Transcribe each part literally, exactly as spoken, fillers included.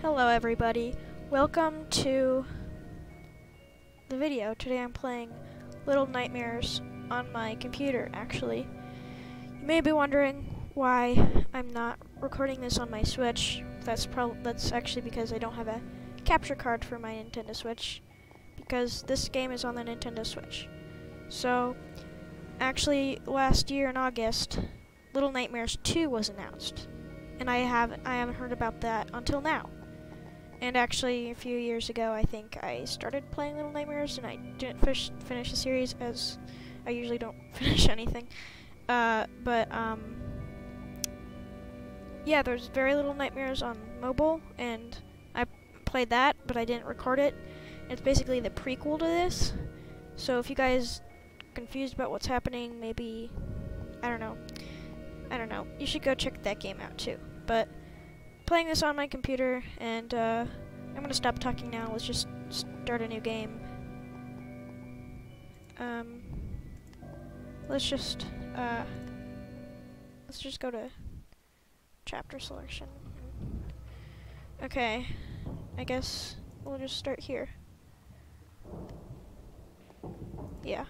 Hello everybody, welcome to the video. Today I'm playing Little Nightmares on my computer, actually. You may be wondering why I'm not recording this on my Switch. That's prob- that's actually because I don't have a capture card for my Nintendo Switch, because this game is on the Nintendo Switch. So, actually, last year in August, Little Nightmares two was announced, and I haven't, I haven't heard about that until now. And actually, a few years ago, I think I started playing Little Nightmares, and I didn't fish, finish the series, as I usually don't finish anything. Uh, but, um, yeah, there's Very Little Nightmares on mobile, and I played that, but I didn't record it. It's basically the prequel to this, so if you guys are confused about what's happening, maybe, I don't know, I don't know, you should go check that game out too. But playing this on my computer, and uh, I'm going to stop talking now. Let's just start a new game. Um, let's just, uh, let's just go to chapter selection. Okay, I guess we'll just start here. Yeah.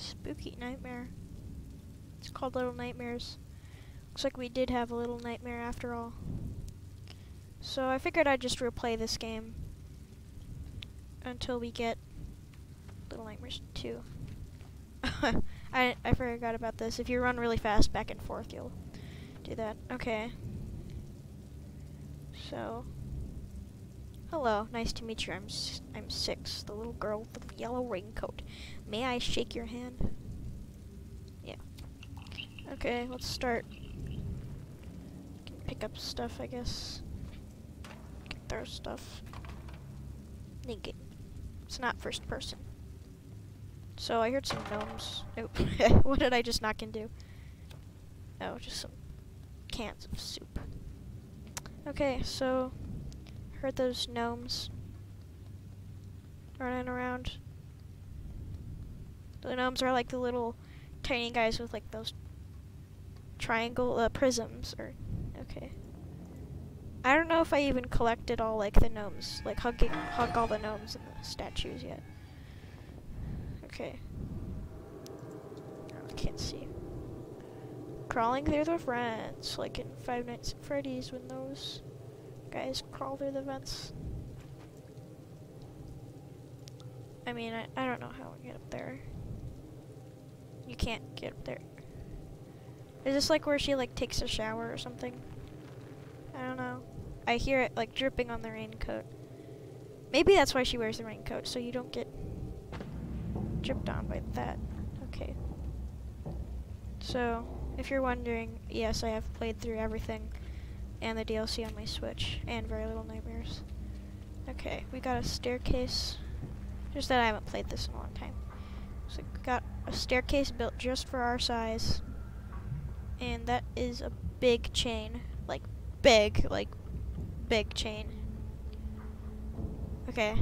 Spooky nightmare. It's called Little Nightmares. Looks like we did have a little nightmare after all. So I figured I'd just replay this game until we get Little Nightmares two. I, I forgot about this. If you run really fast back and forth, you'll do that. Okay. So, hello, nice to meet you. I'm s I'm six, the little girl with the yellow raincoat. May I shake your hand? Yeah. Okay, let's start. Can pick up stuff, I guess. Can throw stuff. Naked. It's not first person. So I heard some gnomes. Oop. What did I just knock into? Oh, just some cans of soup. Okay, so heard those gnomes running around. The gnomes are like the little tiny guys with like those triangle uh, prisms. Or okay, I don't know if I even collected all like the gnomes, like hugging hug all the gnomes and the statues yet. Okay, I can't see. Crawling through the vents, like in Five Nights at Freddy's when those guys crawl through the vents. I mean, I, I don't know how we get up there. You can't get up there. Is this like where she like takes a shower or something? I don't know. I hear it like dripping on the raincoat. Maybe that's why she wears the raincoat, so you don't get dripped on by that. Okay. So, if you're wondering, yes, I have played through everything and the D L C on my Switch, and Very Little Nightmares. Okay, we got a staircase. Just that I haven't played this in a long time. So we got a staircase built just for our size, and that is a big chain, like big, like big chain. Okay,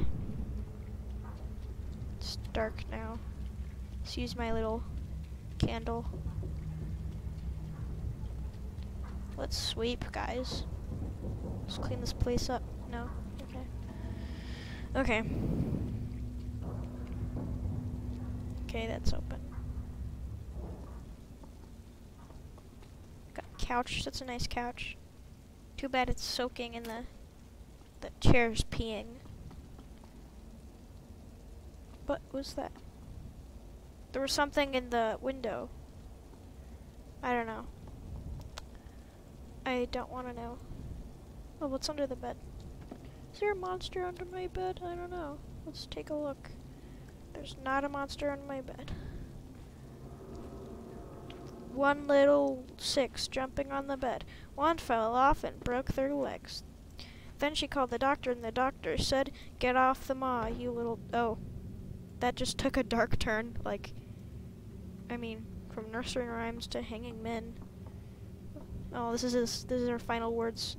it's dark now. Let's use my little candle. Let's sweep, guys. Let's clean this place up. No? Okay. Okay. Okay, that's open. Got a couch. That's a nice couch. Too bad it's soaking in the... The chair's peeing. What was that? There was something in the window. I don't know. I don't want to know. Oh, what's under the bed? Is there a monster under my bed? I don't know. Let's take a look. There's not a monster under my bed. One little six jumping on the bed. One fell off and broke their legs. Then she called the doctor, and the doctor said, "Get off the maw, you little..." Oh. That just took a dark turn. Like, I mean, from nursery rhymes to hanging men. Oh, this is his, this is our final words.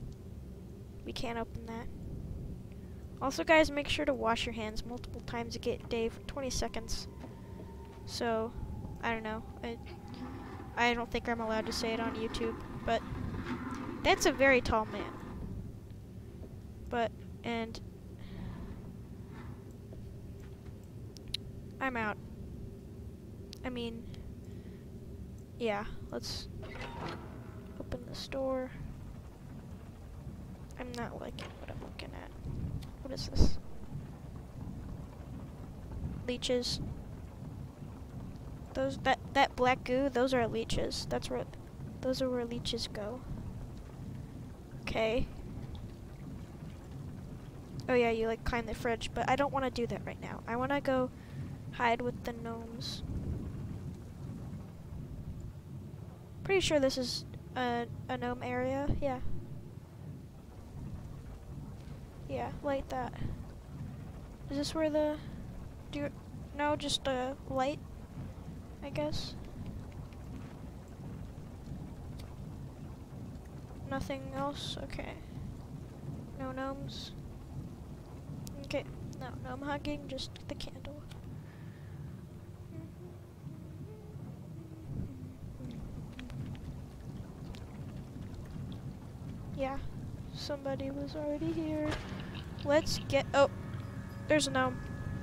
We can't open that. Also, guys, make sure to wash your hands multiple times a day for twenty seconds. So, I don't know. I, I don't think I'm allowed to say it on YouTube, but that's a very tall man. But, and... I'm out. I mean... Yeah, let's open this door. I'm not liking what I'm looking at. What is this? Leeches. Those that that black goo, those are leeches. That's where those are where leeches go. Okay. Oh yeah, you like climb the fridge, but I don't want to do that right now. I want to go hide with the gnomes. Pretty sure this is a a gnome area. Yeah. Yeah, light that. Is this where the... Do you, no, just a uh, light, I guess. Nothing else? Okay. No gnomes. Okay, no gnome hugging, just the candle. Yeah, somebody was already here. Let's get... Oh, there's a gnome.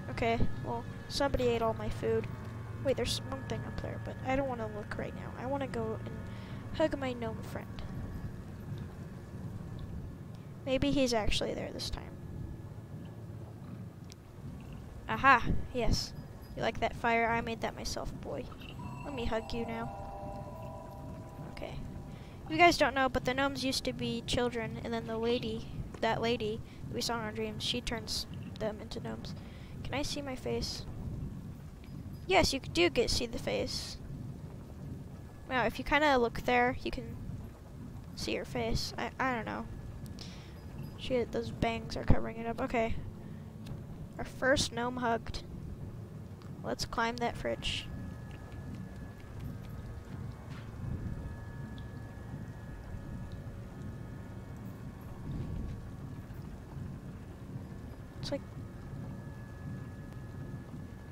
Okay, well, somebody ate all my food. Wait, there's one thing up there, but I don't want to look right now. I want to go and hug my gnome friend. Maybe he's actually there this time. Aha, yes. You like that fire? I made that myself, boy. Let me hug you now. Okay. You guys don't know, but the gnomes used to be children, and then the lady... that lady we saw in our dreams, she turns them into gnomes. Can I see my face? Yes, you do get see the face. Now, if you kind of look there, you can see her face. I, I don't know. She those bangs are covering it up. Okay. Our first gnome hugged. Let's climb that fridge.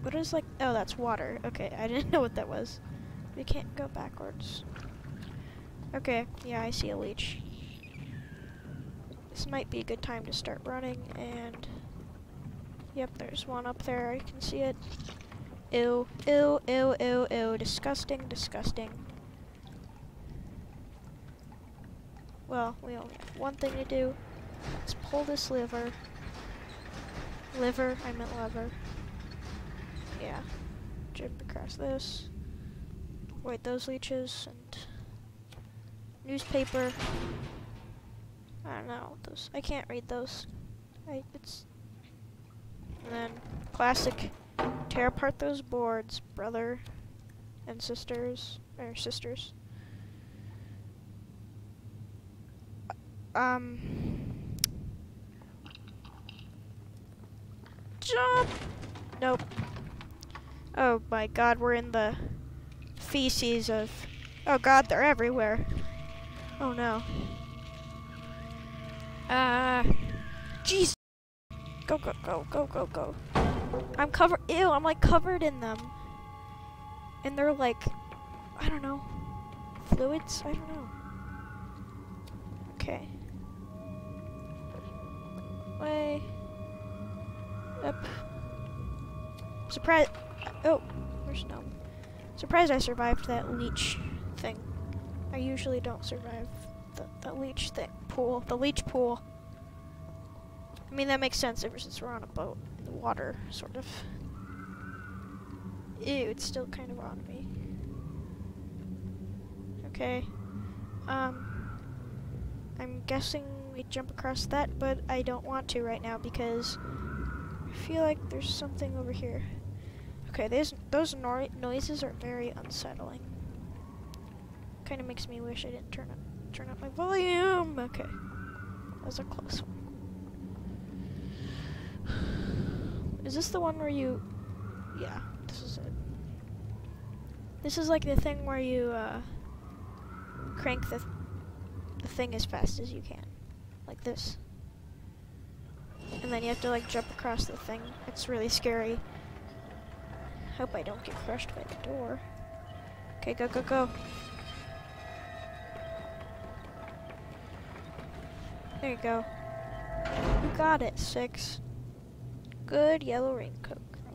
What is like? Oh, that's water. Okay, I didn't know what that was. We can't go backwards. Okay, yeah, I see a leech. This might be a good time to start running, and... Yep, there's one up there. I can see it. Ew, ew, ew, ew, ew. Disgusting, disgusting. Well, we only have one thing to do. Let's pull this lever. Liver? I meant lever. Yeah, jump across this. Wait, those leeches and newspaper. I don't know those. I can't read those. I it's and then classic. Tear apart those boards, brother and sisters or sisters. Um, jump. Nope. Oh my god, we're in the feces of... Oh god, they're everywhere. Oh no. Uh... Jeez! Go, go, go, go, go, go. I'm covered... Ew, I'm like covered in them. And they're like... I don't know. Fluids? I don't know. Okay. Way... Up. Surprise... Oh, there's no. Surprised I survived that leech thing. I usually don't survive the, the leech thing. Pool. The leech pool. I mean, that makes sense ever since we're on a boat in the water, sort of. Ew, it's still kind of on me. Okay. Um, I'm guessing we jump across that, but I don't want to right now because I feel like there's something over here. Okay, those those no noises are very unsettling. Kind of makes me wish I didn't turn up turn up my volume. Okay, that was a close one. Is this the one where you? Yeah, this is it. This is like the thing where you uh, crank the th the thing as fast as you can, like this, and then you have to like jump across the thing. It's really scary. Hope I don't get crushed by the door. Okay, go, go, go. There you go. You got it, Six. Good yellow raincoat, girl.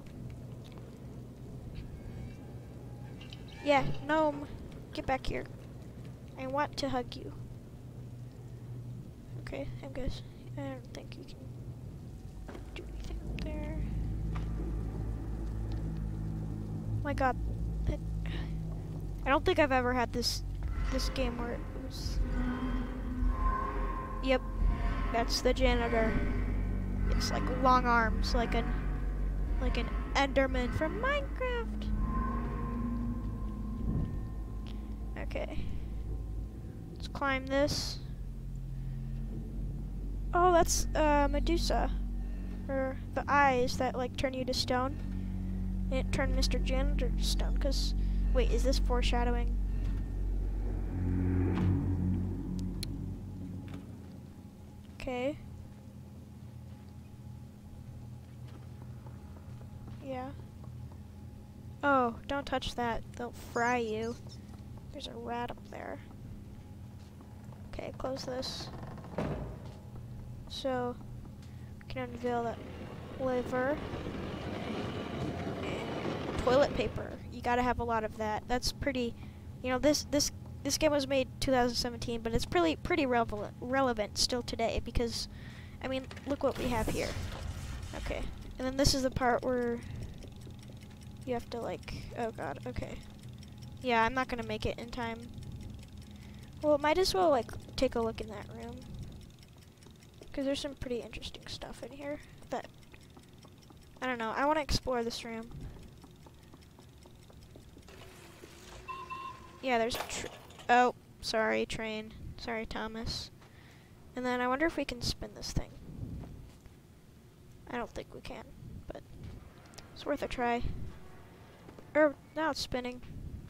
Yeah, gnome, get back here. I want to hug you. Okay, I guess. I don't think you can do anything up there. My God, that, I don't think I've ever had this this game where it was. Yep, that's the janitor. It's like long arms, like an like an Enderman from Minecraft. Okay, let's climb this. Oh, that's uh, Medusa, or the eyes that like turn you to stone. And it turned Mister Janitor to stone, because... Wait, is this foreshadowing? Okay. Yeah. Oh, don't touch that. They'll fry you. There's a rat up there. Okay, close this. So, we can unveil that liver. Toilet paper. You gotta have a lot of that. That's pretty, you know, this this this game was made two thousand seventeen, but it's pretty pretty relevant relevant still today because, I mean, look what we have here. Okay, and then this is the part where you have to like, oh God, okay, yeah, I'm not gonna make it in time. Well, might as well like take a look in that room because there's some pretty interesting stuff in here that I don't know. I want to explore this room. Yeah, there's tr oh, sorry, train. Sorry, Thomas. And then I wonder if we can spin this thing. I don't think we can, but it's worth a try. Er, now it's spinning,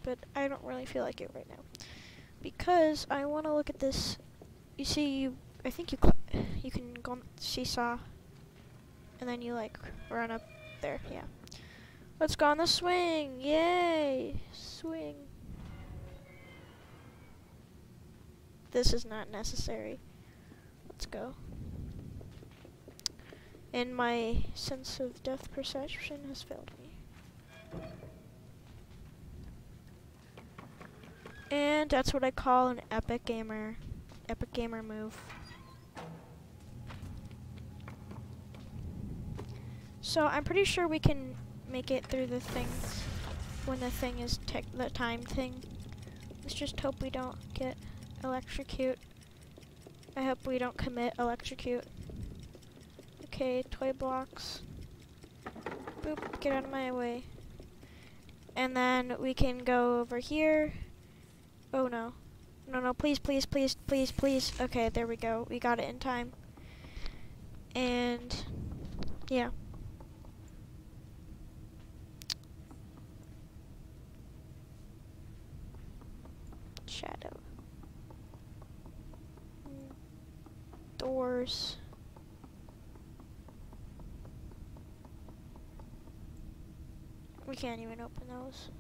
but I don't really feel like it right now. Because I want to look at this. You see, you I think you, cl you can go on the seesaw, and then you like run up there, yeah. Let's go on the swing, yay, swing. This is not necessary. Let's go. And my sense of depth perception has failed me. And that's what I call an epic gamer, epic gamer move. So I'm pretty sure we can make it through the thing when the thing is tech the time thing. Let's just hope we don't get electrocute. I hope we don't commit electrocute. Okay, toy blocks. Boop, get out of my way. And then we can go over here. Oh no. No, no, please, please, please, please, please. Okay, there we go. We got it in time. And yeah. Shadow. Doors. We can't even open those.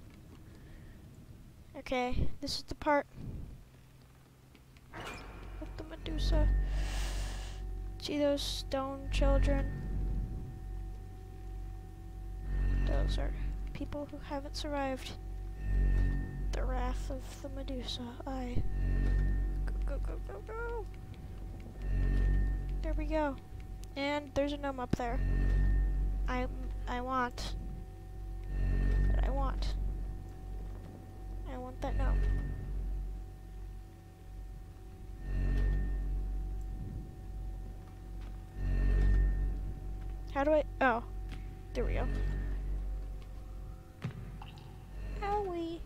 Okay, this is the part with the Medusa. See those stone children? Those are people who haven't survived the wrath of the Medusa. I go go go go go. There we go. And there's a gnome up there. I I want. But I want. not. I want that now. How do I? Oh, there we go. Owie.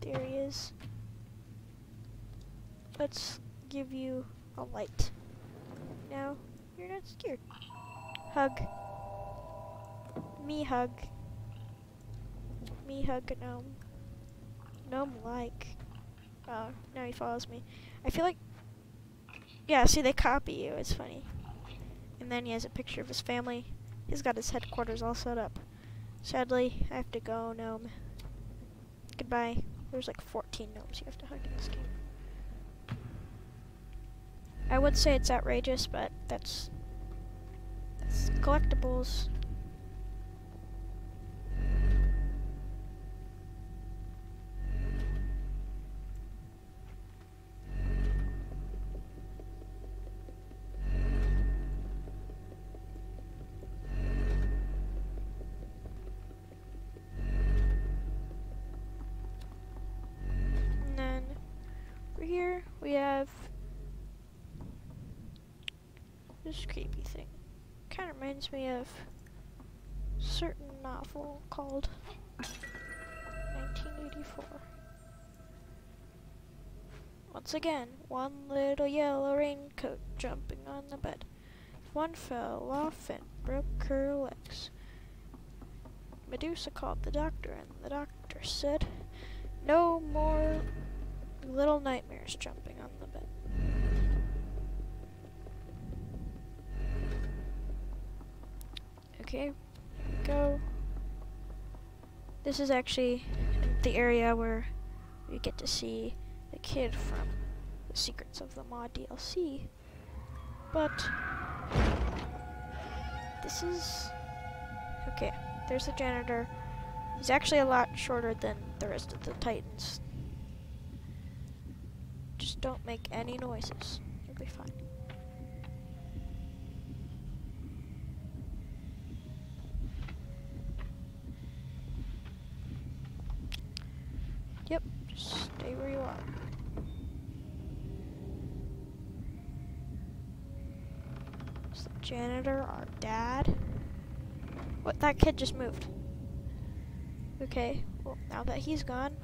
There he is. Let's give you a light. Now you're not scared. Hug. Me hug. Me hug a gnome. Gnome like. Oh, now he follows me. I feel like... Yeah, see, they copy you. It's funny. And then he has a picture of his family. He's got his headquarters all set up. Sadly, I have to go, gnome. Goodbye. There's like fourteen gnomes you have to hug in this game. I would say it's outrageous, but that's... That's collectibles. Here we have this creepy thing. Kind of reminds me of a certain novel called nineteen eighty-four. Once again, one little yellow raincoat jumping on the bed. One fell off and broke her legs. Medusa called the doctor, and the doctor said, "No more Little Nightmares jumping on the bed." Okay, here we go. This is actually the area where you get to see the kid from the Secrets of the Maw D L C. But this is... Okay, there's the janitor. He's actually a lot shorter than the rest of the Titans. Just don't make any noises. You'll be fine. Yep, just stay where you are. Is the janitor our dad? What? That kid just moved. Okay, well, now that he's gone,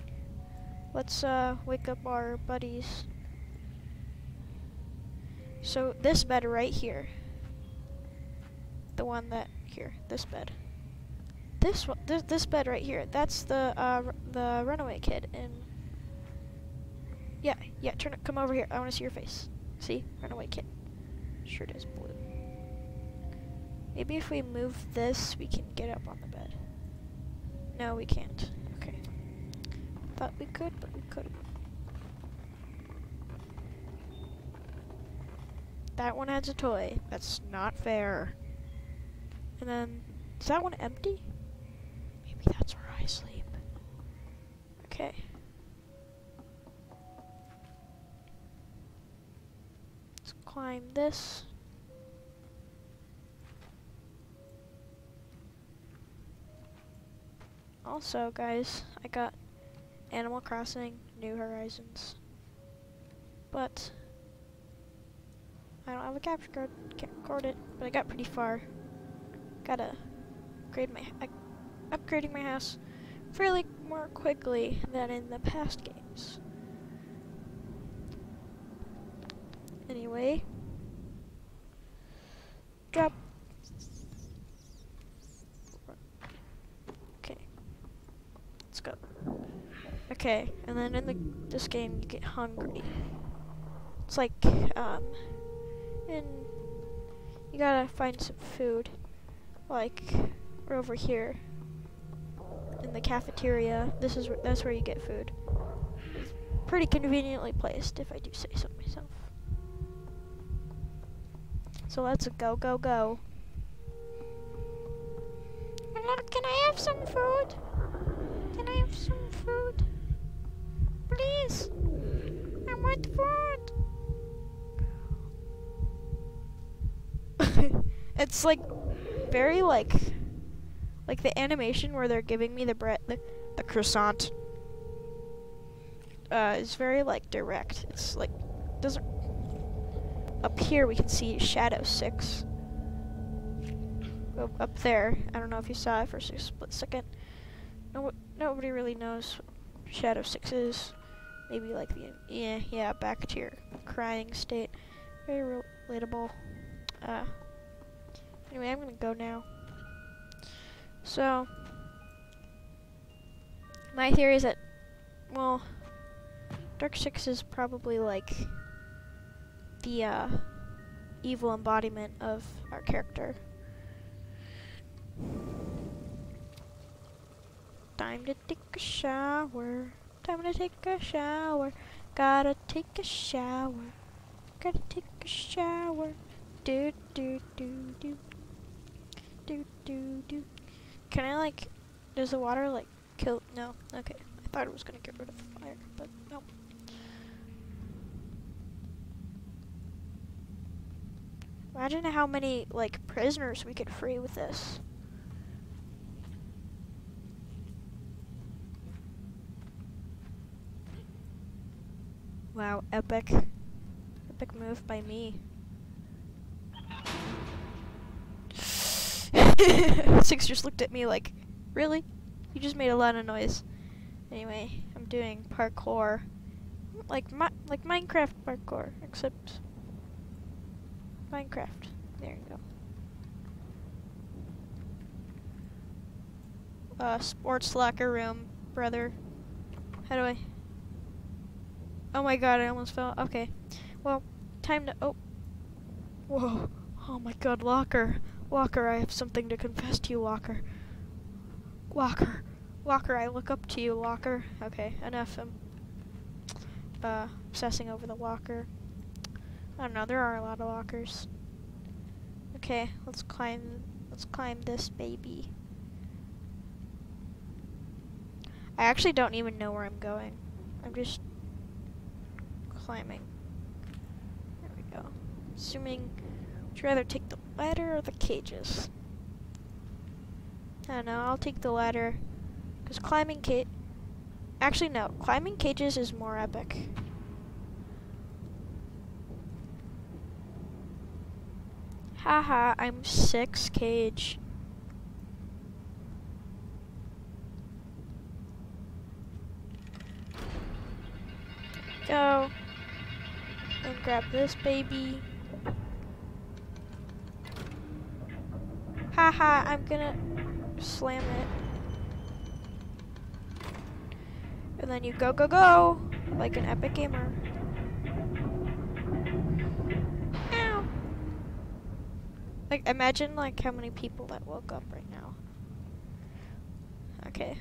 let's uh, wake up our buddies. So this bed right here, the one that here, this bed, this one, th this bed right here. That's the uh, r the runaway kid. And yeah, yeah, turn it, come over here. I want to see your face. See, runaway kid. Sure does blue. Maybe if we move this, we can get up on the bed. No, we can't. Thought we could, but we couldn't. That one has a toy. That's not fair. And then, is that one empty? Maybe that's where I sleep. Okay. Let's climb this. Also, guys, I got Animal Crossing: New Horizons, but I don't have a capture card. Can't record it, but I got pretty far. Gotta upgrade my uh, upgrading my house fairly more quickly than in the past games. Anyway, drop. Okay, let's go. Okay, and then in the, this game you get hungry. It's like, um, and you gotta find some food. Like, we're over here in the cafeteria. This is wh that's where you get food. It's pretty conveniently placed, if I do say so myself. So let's go, go, go. Look, can I have some food? Can I have some food? Please! I want food! It's like very like like the animation where they're giving me the bread, the, the croissant. Uh, it's very like direct. It's like doesn't. Up here we can see Shadow Six. Well, up there, I don't know if you saw it for a split second. No, nobody really knows what Shadow Six is. Maybe like the yeah yeah back to your crying state. Very relatable. Uh. Anyway, I'm gonna go now. So, my theory is that, well, Dark Six is probably like the uh, evil embodiment of our character. Time to take a shower. Time to take a shower. Gotta take a shower. Gotta take a shower. Do do do do. Do do do. Can I like? Does the water like kill? No. Okay. I thought it was gonna get rid of the fire, but no. Imagine how many like prisoners we could free with this. Wow, epic. Epic move by me. Six just looked at me like, really? You just made a lot of noise. Anyway, I'm doing parkour. Like mi like Minecraft parkour, except Minecraft. There you go. Uh, sports locker room, brother. How do I? Oh my god, I almost fell. Okay. Well, time to. Oh. Whoa. Oh my god, Locker. Walker, I have something to confess to you, Walker. Walker. Walker, I look up to you, Walker. Okay, enough. I'm uh, obsessing over the Walker. I don't know, there are a lot of walkers. Okay, let's climb let's climb this baby. I actually don't even know where I'm going. I'm just climbing. There we go. Assuming, would you rather take the ladder or the cages? I don't know, I'll take the ladder. Because climbing ca- actually no, climbing cages is more epic. Haha, I'm six cage. Go. And grab this baby. Haha, I'm gonna slam it. And then you go, go, go! Like an epic gamer. Like, imagine, like, how many people that woke up right now. Okay.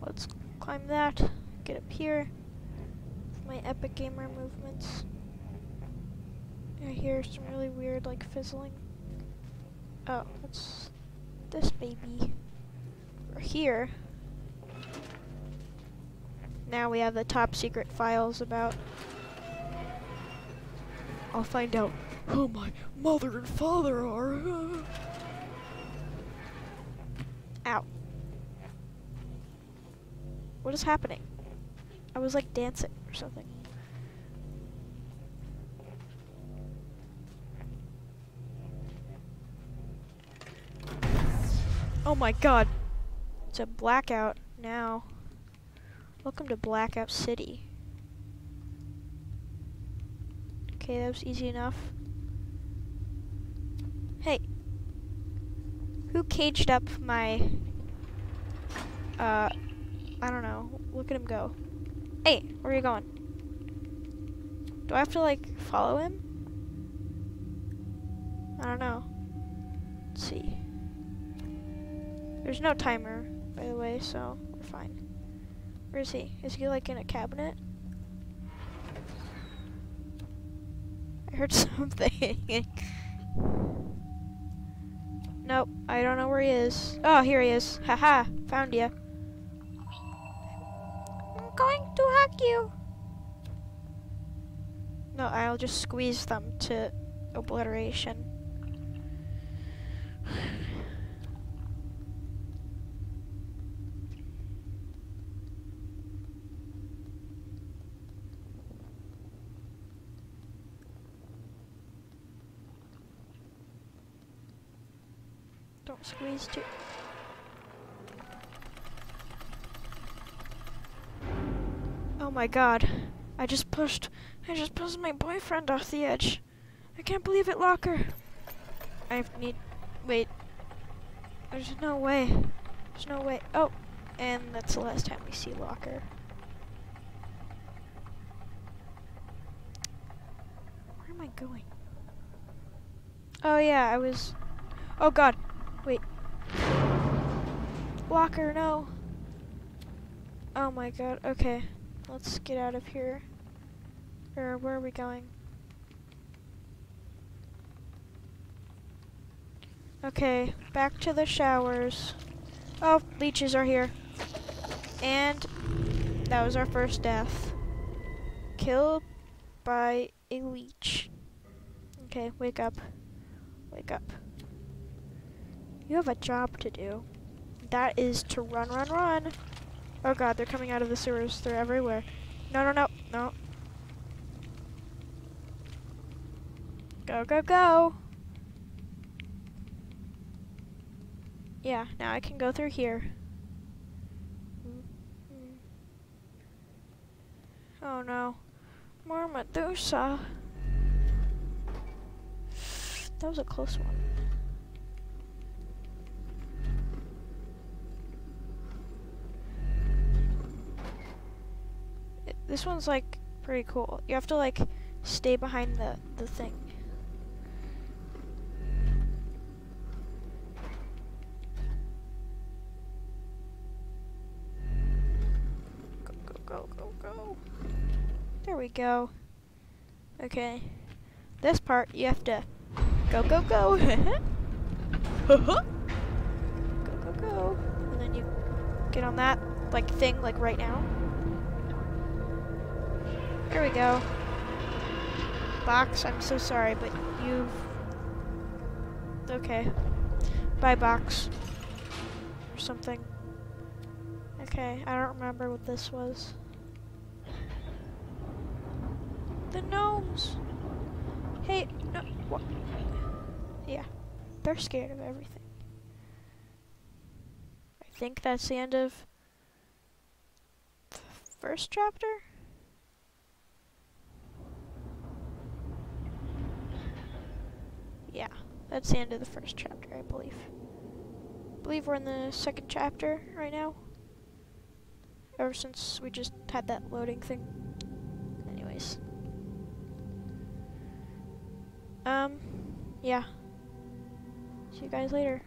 Let's climb that. Get up here. My epic gamer movements. I hear some really weird, like, fizzling. Oh, what's this baby? We're here. Now we have the top secret files about. I'll find out who my mother and father are. Ow. What is happening? I was like dancing or something. Oh my god. It's a blackout now. Welcome to Blackout City. Okay, that was easy enough. Hey, who caged up my, uh, I don't know, look at him go. Hey, where are you going? Do I have to, like, follow him? I don't know. Let's see. There's no timer, by the way, so we're fine. Where is he? Is he, like, in a cabinet? I heard something. Nope, I don't know where he is. Oh, here he is. Haha, found ya. I'm going to hug you. No, I'll just squeeze them to obliteration. Don't squeeze too. Oh my god. I just pushed. I just pushed my boyfriend off the edge. I can't believe it, Locker. I need. Wait. There's no way. There's no way. Oh. And that's the last time we see Locker. Where am I going? Oh yeah, I was... Oh god. Wait. Locker, no. Oh my god. Okay. Let's get out of here. Or where are we going? Okay. Back to the showers. Oh, leeches are here. And that was our first death. Killed by a leech. Okay, wake up. Wake up. You have a job to do. That is to run, run, run. Oh god, they're coming out of the sewers. They're everywhere. No, no, no. No. Go, go, go. Yeah, now I can go through here. Mm-hmm. Oh no. More Medusa. That was a close one. It, this one's like pretty cool. You have to like stay behind the, the thing. Go, go, go, go, go. There we go. Okay. This part you have to go, go, go. Go, go, go. And then you get on that, like, thing, like, right now. There we go. Box, I'm so sorry, but you've... Okay. Bye, Box. Or something. Okay, I don't remember what this was. The gnomes! Hey, no, what? Yeah, they're scared of everything. I think that's the end of the first chapter? Yeah, that's the end of the first chapter, I believe. I believe we're in the second chapter right now. Ever since we just had that loading thing. Anyways. Um, yeah. See you guys later.